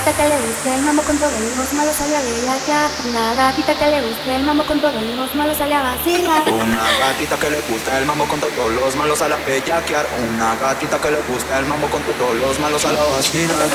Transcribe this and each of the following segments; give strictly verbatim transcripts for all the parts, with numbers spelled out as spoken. pita que le guste el mambo con todo, venimos malos sale a bellaquear. Una gatita que le guste el mambo con todo, venimos malos sale a vacilar. Una gatita que le gusta el mambo con todo, los malos sale a bellaquear. Una gatita que le gusta el mambo con todo, los malos sale a vacilar.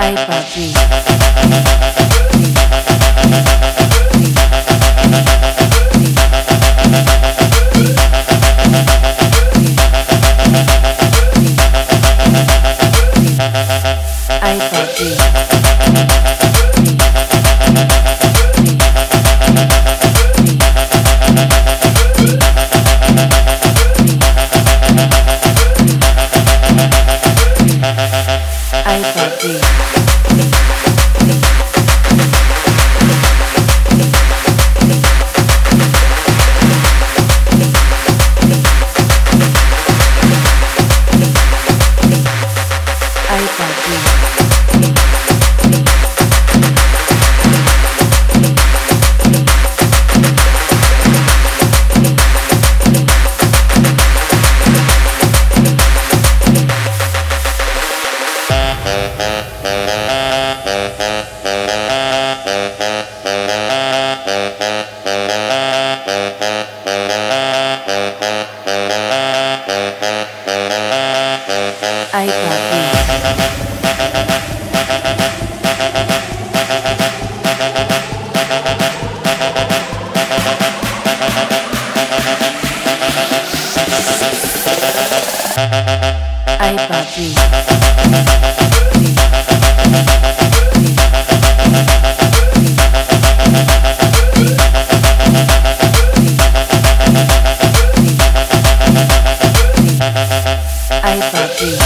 I I thought we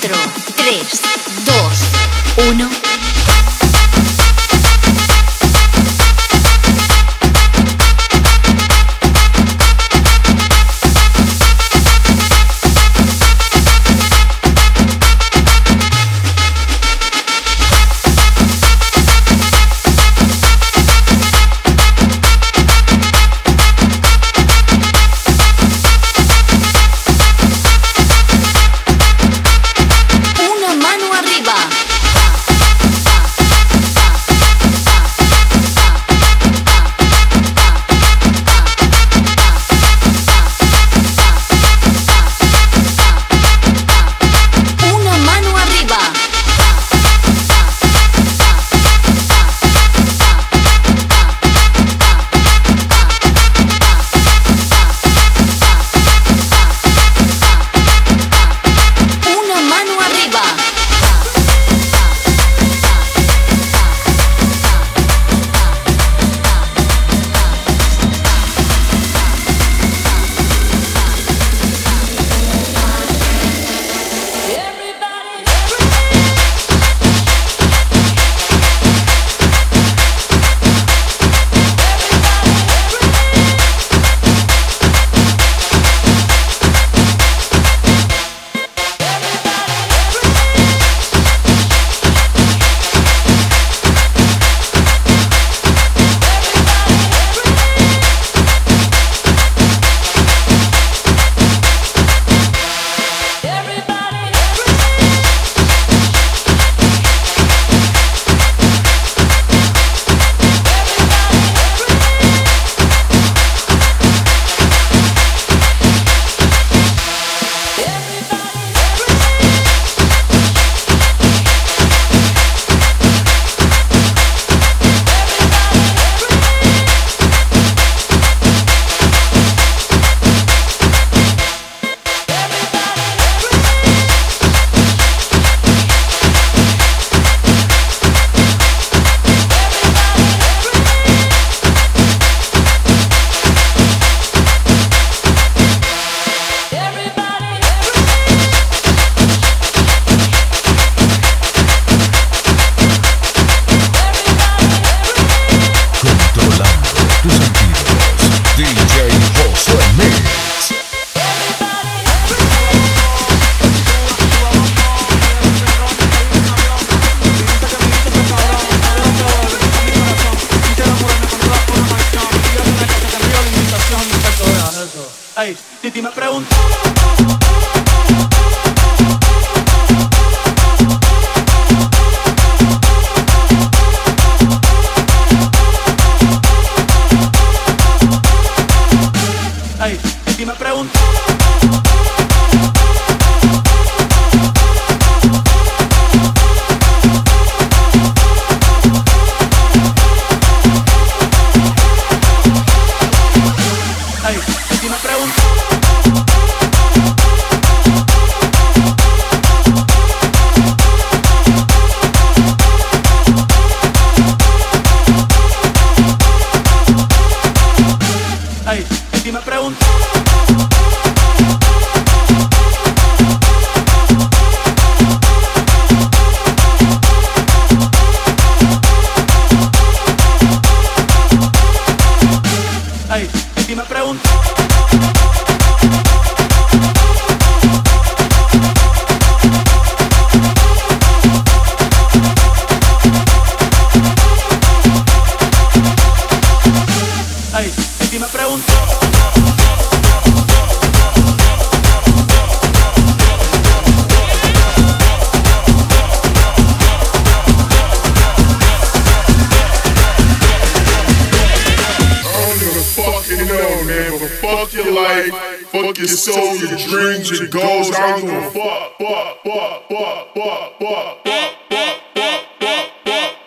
cuatro, tres, dos, uno. Ay, Titi me preguntó. Ay, Titi me preguntó. Fuck your life, fuck your soul, your dreams, your goals. I don't give a fuck, fuck, fuck, fuck, fuck, fuck, fuck, fuck, fuck, fuck, fuck.